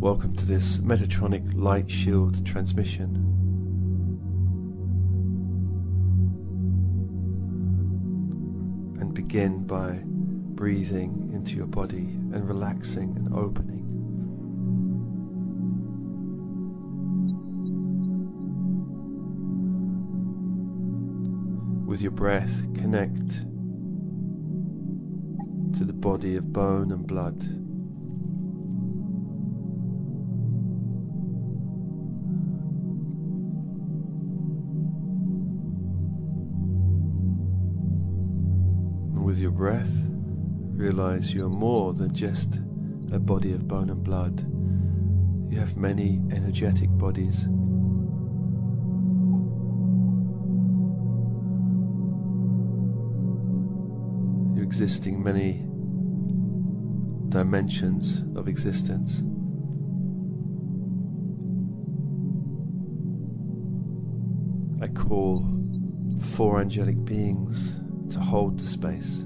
Welcome to this Metatronic Light Shield transmission. And begin by breathing into your body and relaxing and opening. With your breath, connect to the body of bone and blood. And with your breath, realize you're more than just a body of bone and blood. You have many energetic bodies. Existing many dimensions of existence. I call four angelic beings to hold the space.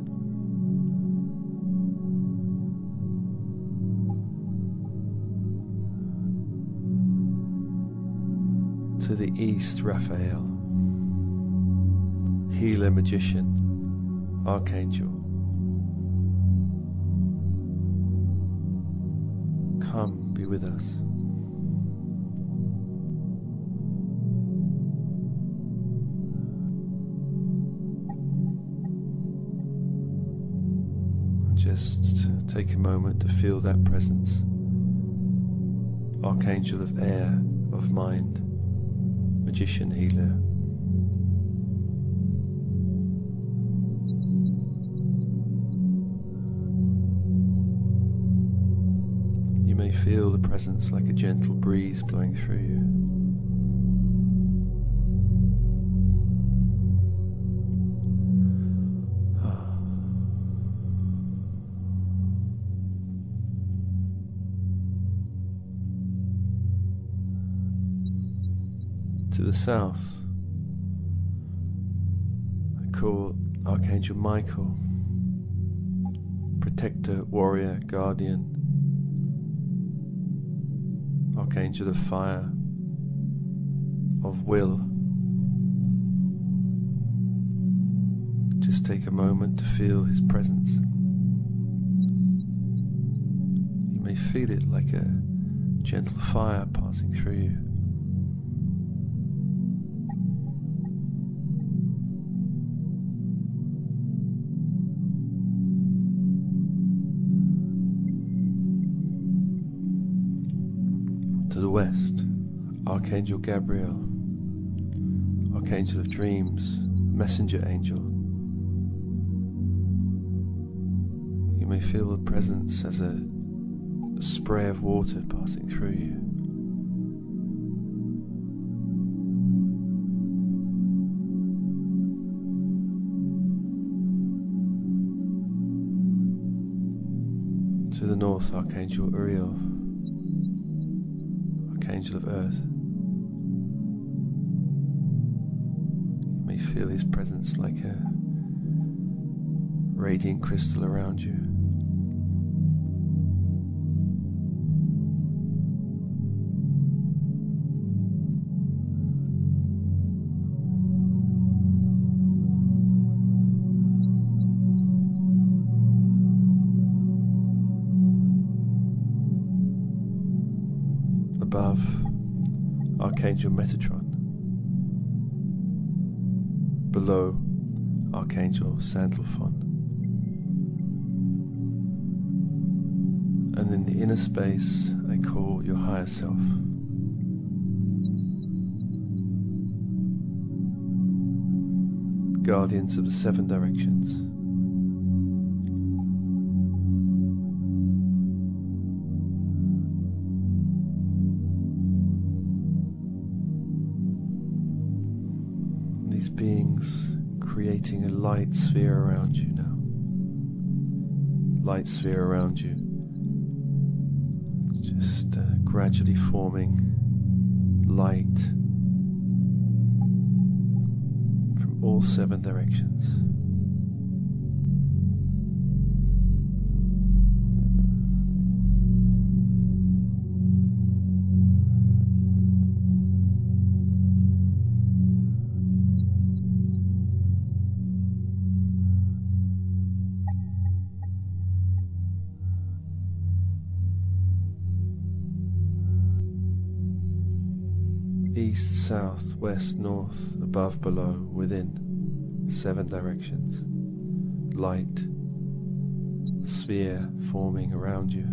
To the east, Raphael, healer, magician, archangel. Come, be with us. Just take a moment to feel that presence. Archangel of air, of mind, magician, healer. Feel the presence like a gentle breeze blowing through you. To the south, I call Archangel Michael, protector, warrior, guardian. Archangel of fire, of will. Just take a moment to feel his presence. You may feel it like a gentle fire passing through you. West, Archangel Gabriel, Archangel of dreams, messenger angel. You may feel the presence as a spray of water passing through you. To the north, Archangel Uriel, Angel of Earth. You may feel his presence like a radiant crystal around you. Above, Archangel Metatron. Below, Archangel Sandalphon. And in the inner space, I call your higher self. Guardians of the seven directions. Beings creating a light sphere around you now. Light sphere around you. Just gradually forming light from all seven directions. east, south, west, north, above, below, within, 7 directions. Light, sphere forming around you.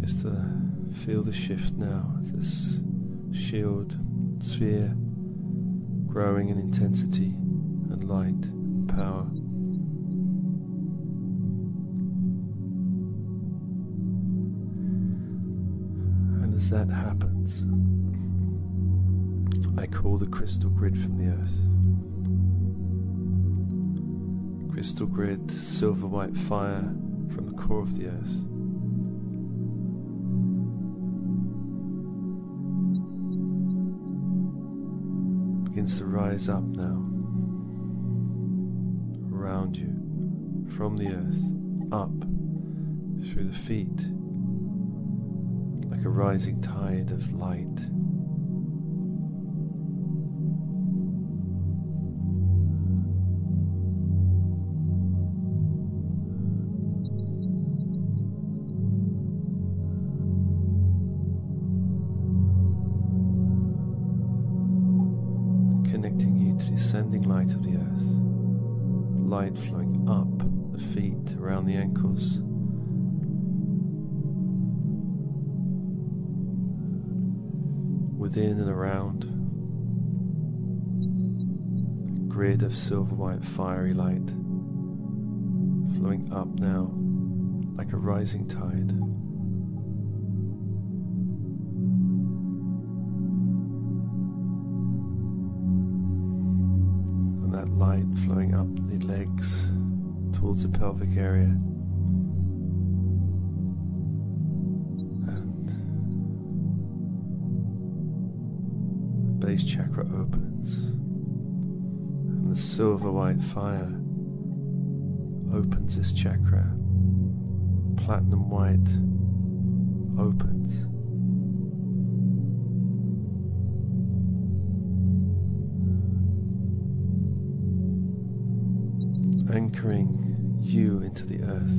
Just feel the shift now as this shield, sphere, growing in intensity and light and power. And as that happens, I call the crystal grid from the earth. Crystal grid, silver white fire from the core of the earth. Begins to rise up now around you, from the earth up through the feet, like a rising tide of light. Light flowing up the feet, around the ankles, within and around, a grid of silver white fiery light flowing up now like a rising tide. Light flowing up the legs towards the pelvic area and the base chakra opens and the silver white fire opens this chakra, platinum white opens. Anchoring you into the earth,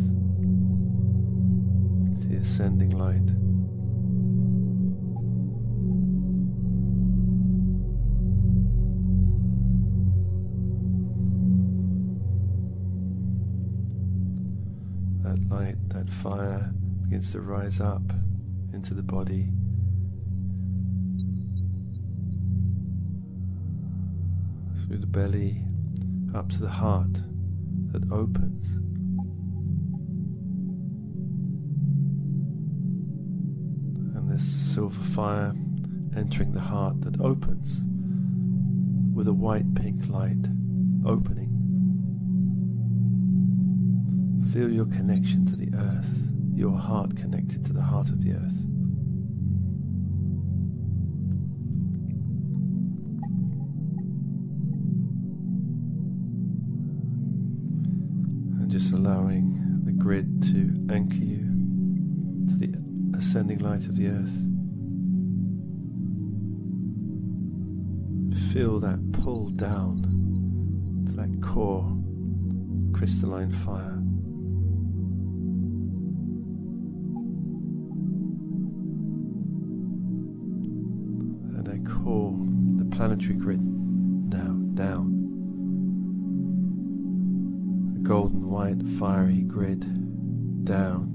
to the ascending light. That light, that fire begins to rise up into the body. Through the belly, up to the heart. That opens, and this silver fire entering the heart that opens with a white pink light opening. Feel your connection to the earth, your heart connected to the heart of the earth. Just allowing the grid to anchor you to the ascending light of the earth. Feel that pull down to that core crystalline fire. And I call the planetary grid now down. Golden white fiery grid down.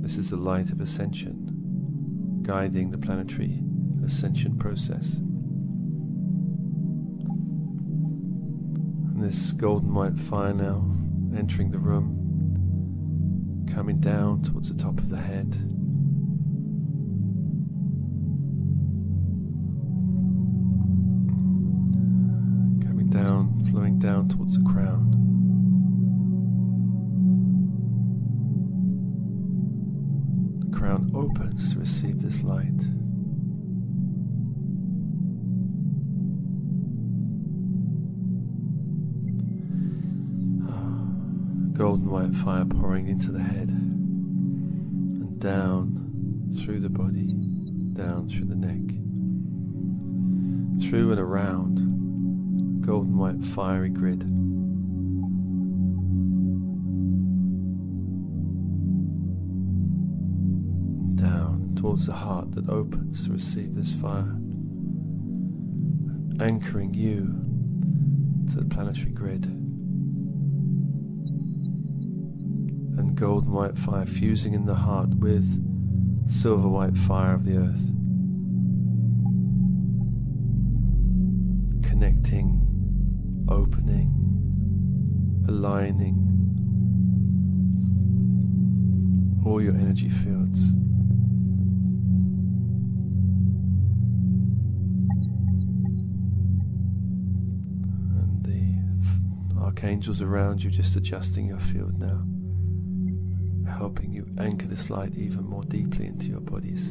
This is the light of ascension, guiding the planetary ascension process. And this golden white fire now entering the room, coming down towards the top of the head. Down, flowing down towards the crown. The crown opens to receive this light. Golden white fire pouring into the head and down through the body, down through the neck. through and around golden white fiery grid. Down towards the heart that opens to receive this fire, anchoring you to the planetary grid. And golden white fire fusing in the heart with silver white fire of the earth, connecting, opening, aligning all your energy fields. And the archangels around you just adjusting your field now, helping you anchor this light even more deeply into your bodies.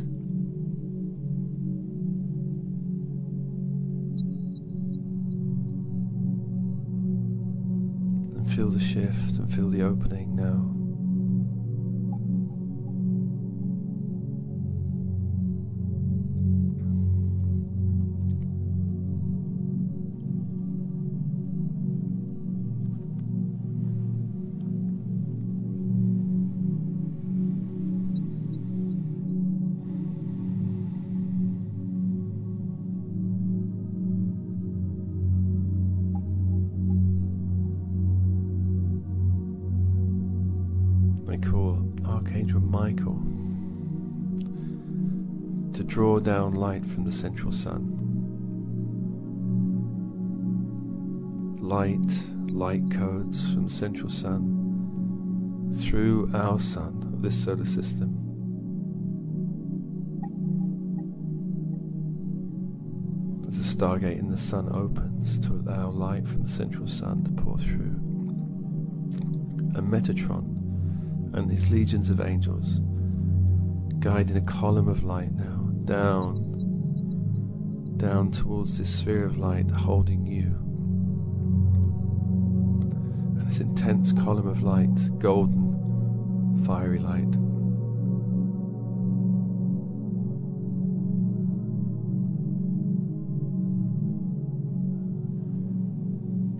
And feel the shift and feel the opening now. They call Archangel Michael to draw down light from the central sun. Light codes from the central sun through our sun of this solar system. As the stargate in the sun opens to allow light from the central sun to pour through, and Metatron and his legions of angels guiding a column of light now down towards this sphere of light holding you, and this intense column of light, golden fiery light,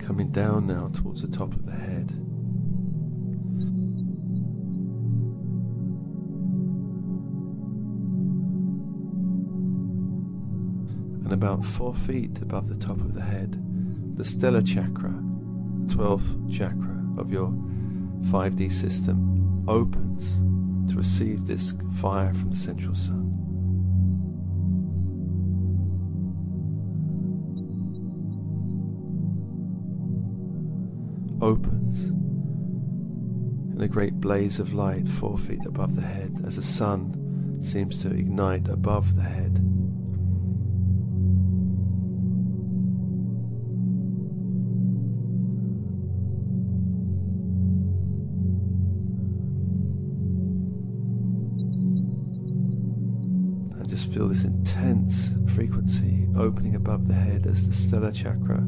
coming down now towards the top of the head, and about 4 feet above the top of the head, the Stellar Chakra, the 12th chakra of your 5D system, opens to receive this fire from the central sun. Opens in a great blaze of light 4 feet above the head, as the sun seems to ignite above the head. Feel this intense frequency opening above the head as the Stellar Chakra,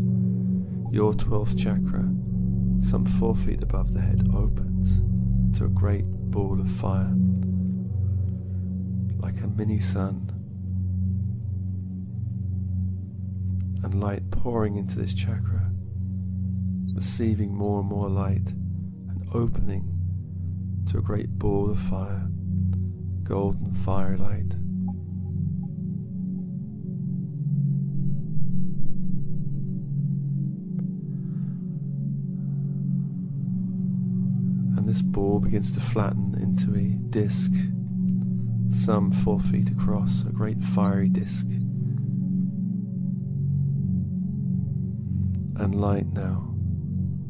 your 12th chakra, some 4 feet above the head, opens into a great ball of fire, like a mini sun, and light pouring into this chakra, receiving more and more light and opening to a great ball of fire, golden fiery light. This ball begins to flatten into a disc, some 4 feet across, a great fiery disc. And light now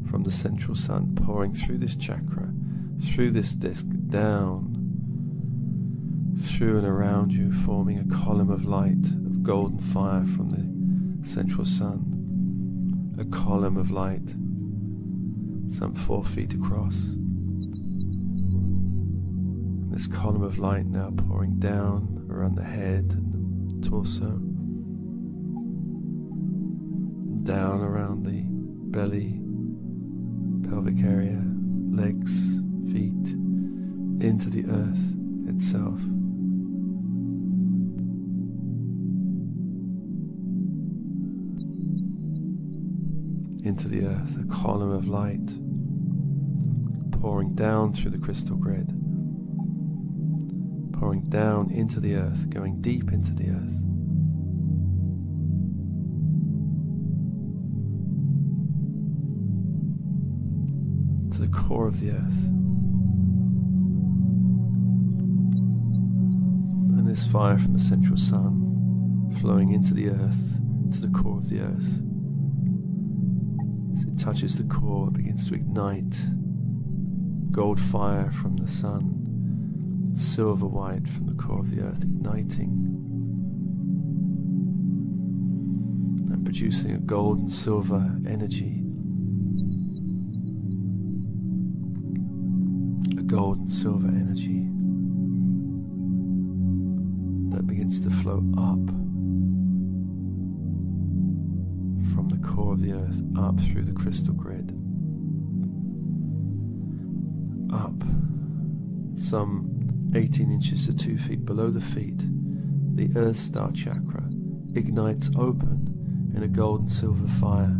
from the central sun pouring through this chakra, through this disc, down, through and around you, forming a column of light, of golden fire from the central sun. A column of light, some 4 feet across. This column of light now pouring down around the head and the torso, down around the belly, pelvic area, legs, feet, into the earth itself. into the earth, a column of light pouring down through the crystal grid, pouring down into the earth, going deep into the earth. To the core of the earth. And this fire from the central sun flowing into the earth, to the core of the earth. As it touches the core, it begins to ignite gold fire from the sun, silver white from the core of the earth, igniting and producing a gold and silver energy, a gold and silver energy that begins to flow up from the core of the earth, up through the crystal grid, up some 18 inches to 2 feet below the feet. The Earth Star chakra ignites open in a gold and silver fire,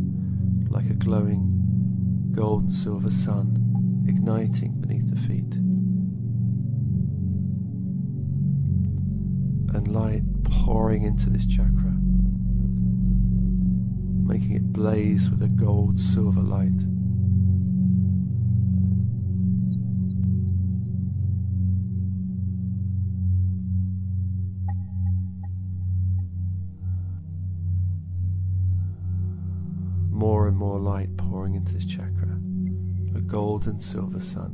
like a glowing gold and silver sun igniting beneath the feet, and light pouring into this chakra, making it blaze with a gold silver light. More and more light pouring into this chakra, a gold and silver sun.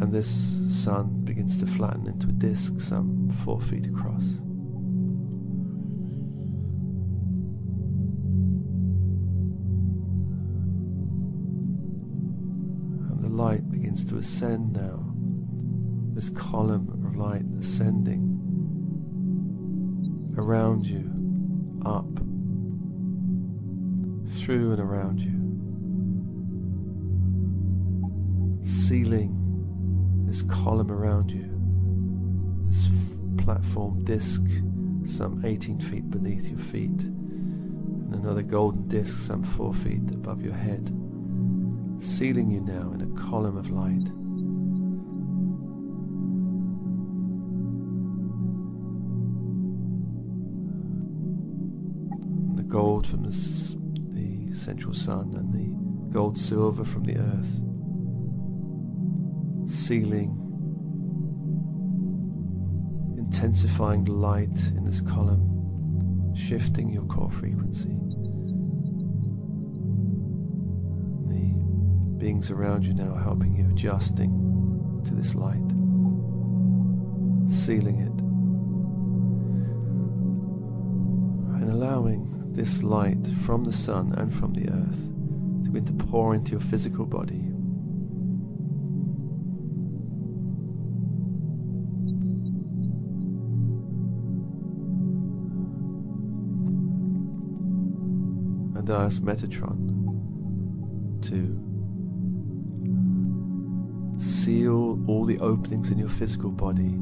And this sun begins to flatten into a disc some 4 feet across. And the light begins to ascend now. This column of light ascending around you, up, through and around you, sealing this column around you, this platform disc some 18 feet beneath your feet, and another golden disc some 4 feet above your head, sealing you now in a column of light. Gold from the central sun and the gold silver from the earth, sealing, intensifying light in this column, shifting your core frequency. The beings around you now helping you, adjusting to this light, sealing it, and allowing this light from the sun and from the earth to begin to pour into your physical body. And I ask Metatron to seal all the openings in your physical body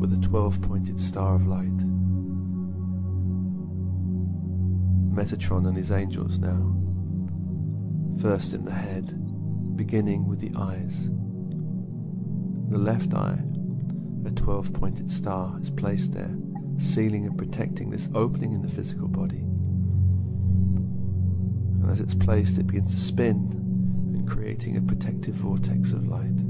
with a 12-pointed star of light. Metatron and his angels now, first in the head, beginning with the eyes. The left eye, a 12-pointed star is placed there, sealing and protecting this opening in the physical body. And as it's placed, it begins to spin and creating a protective vortex of light.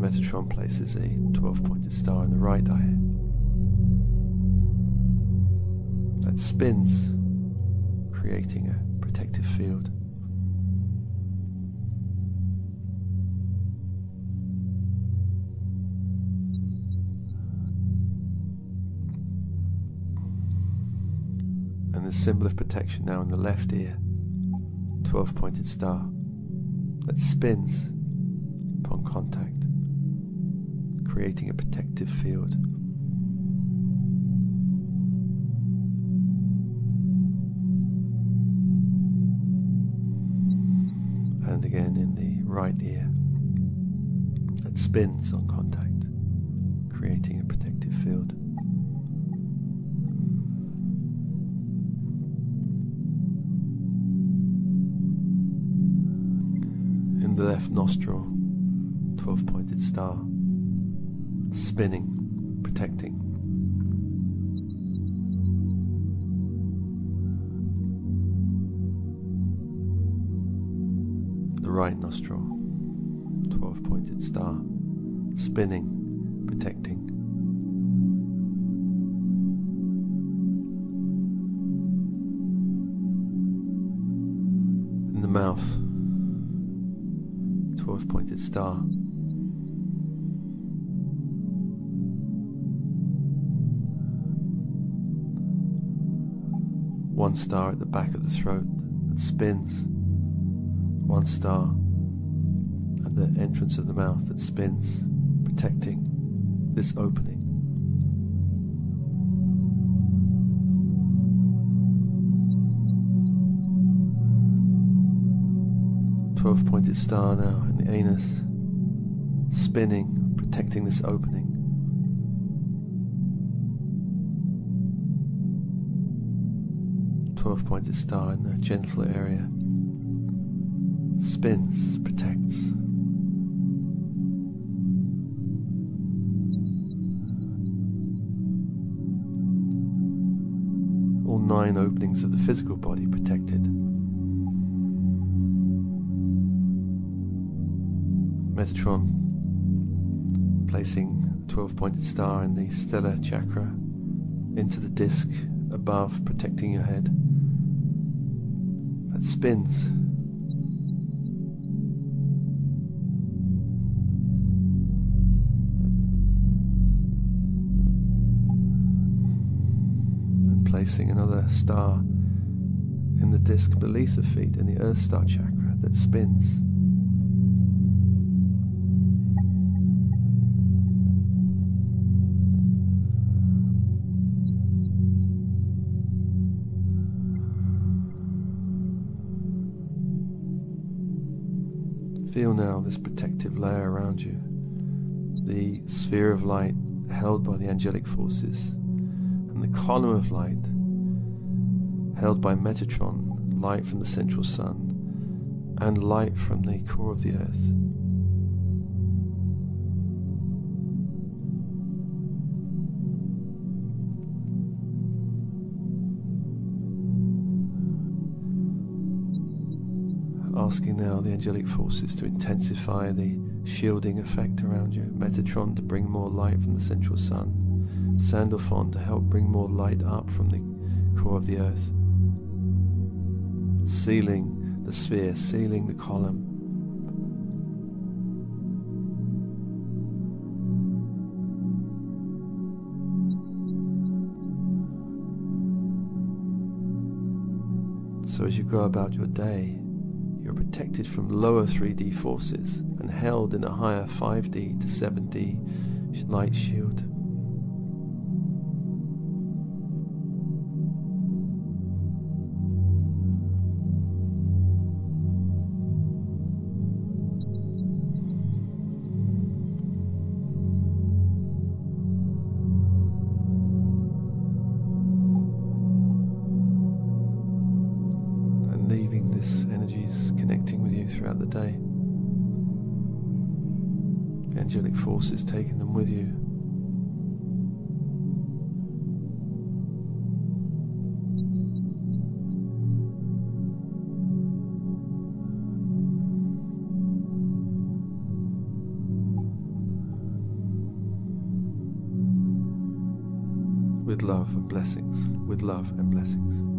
Metatron places a 12-pointed star in the right eye that spins, creating a protective field. And the symbol of protection now in the left ear, 12-pointed star that spins upon contact, creating a protective field. again in the right ear that spins on contact, creating a protective field. In the left nostril, 12-pointed star, spinning, protecting. Right nostril, 12-pointed star, spinning, protecting. In the mouth, 12-pointed star. One star at the back of the throat that spins. One star at the entrance of the mouth that spins, protecting this opening. Twelve-pointed star now in the anus, spinning, protecting this opening. Twelve-pointed star in the genital area. Spins, protects. All 9 openings of the physical body protected. Metatron placing the 12-pointed star in the stellar chakra into the disc above, protecting your head. That spins. Placing another star in the disc beneath the feet in the Earth Star chakra that spins. Feel now this protective layer around you, the sphere of light held by the angelic forces, and the column of light held by Metatron, light from the central sun and light from the core of the earth. Asking now the angelic forces to intensify the shielding effect around you. Metatron to bring more light from the central sun. Sandalphon to help bring more light up from the core of the earth, sealing the sphere, sealing the column. So as you go about your day, you're protected from lower 3D forces and held in a higher 5D to 7D light shield. Throughout the day, angelic forces taking them with you. With love and blessings, with love and blessings.